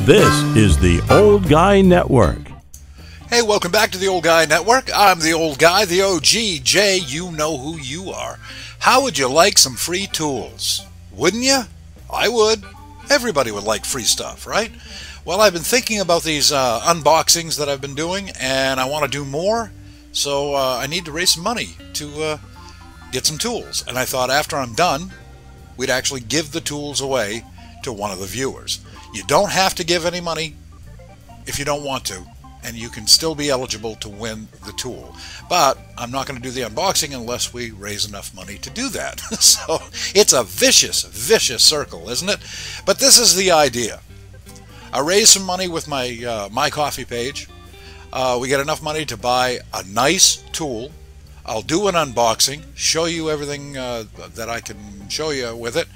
This is the Old Guy Network. Hey, welcome back to the Old Guy Network. I'm the Old Guy, the OG, Jay, you know who you are. How would you like some free tools? Wouldn't you? I would. Everybody would like free stuff, right? Well, I've been thinking about these unboxings that I've been doing, and I want to do more, so I need to raise some money to get some tools. And I thought after I'm done, we'd actually give the tools away to one of the viewers. You don't have to give any money if you don't want to, and you can still be eligible to win the tool. But I'm not going to do the unboxing unless we raise enough money to do that. So it's a vicious, vicious circle, isn't it? But this is the idea. I raise some money with my My Coffee page. We get enough money to buy a nice tool. I'll do an unboxing, show you everything that I can show you with it.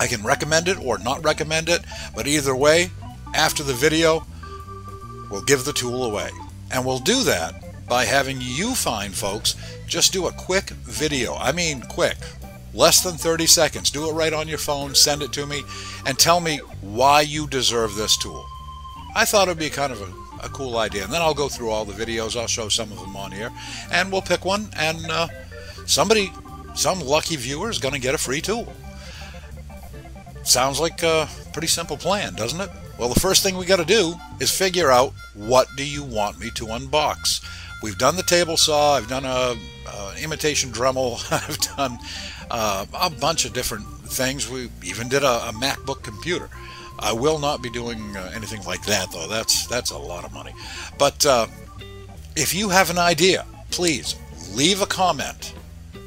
I can recommend it or not recommend it, but either way, after the video, we'll give the tool away. And we'll do that by having you fine folks just do a quick video. I mean quick, less than 30 seconds. Do it right on your phone, send it to me, and tell me why you deserve this tool. I thought it would be kind of a cool idea. And then I'll go through all the videos. I'll show some of them on here. And we'll pick one, and some lucky viewer is going to get a free tool. Sounds like a pretty simple plan, doesn't it? Well, the first thing we got to do is figure out, what do you want me to unbox? We've done the table saw, I've done an imitation Dremel, I've done a bunch of different things. We even did a MacBook computer. I will not be doing anything like that, though. That's a lot of money. But if you have an idea, please leave a comment.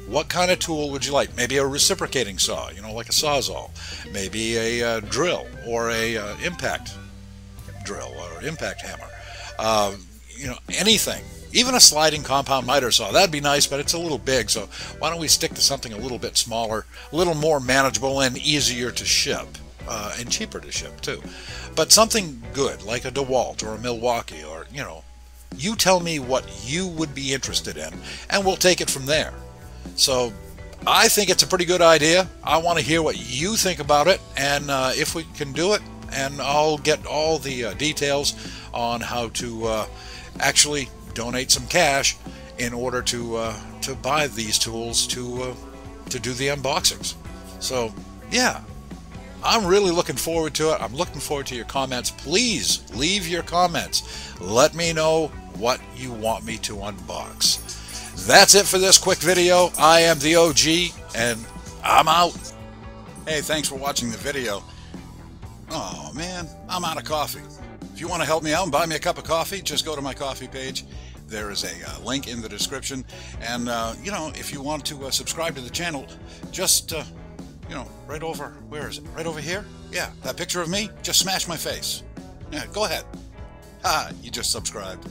What kind of tool would you like? Maybe a reciprocating saw, you know, like a sawzall, maybe a drill or a impact drill or impact hammer, you know, anything. Even a sliding compound miter saw, that'd be nice, but it's a little big, so why don't we stick to something a little bit smaller, a little more manageable and easier to ship, and cheaper to ship too. But something good, like a DeWalt or a Milwaukee, or, you know, you tell me what you would be interested in, and we'll take it from there. So I think it's a pretty good idea. I want to hear what you think about it, and if we can do it, and I'll get all the details on how to actually donate some cash in order to buy these tools to do the unboxings. So yeah, I'm really looking forward to it. I'm looking forward to your comments. Please leave your comments. Let me know what you want me to unbox. That's it for this quick video. I am the OG, and I'm out. Hey, thanks for watching the video. Oh man, I'm out of coffee. If you want to help me out and buy me a cup of coffee, just go to my coffee page. There is a link in the description. And you know, if you want to subscribe to the channel, just you know, right over, where is it? Right over here? Yeah, that picture of me, just smash my face. Yeah, go ahead. Ah, you just subscribed.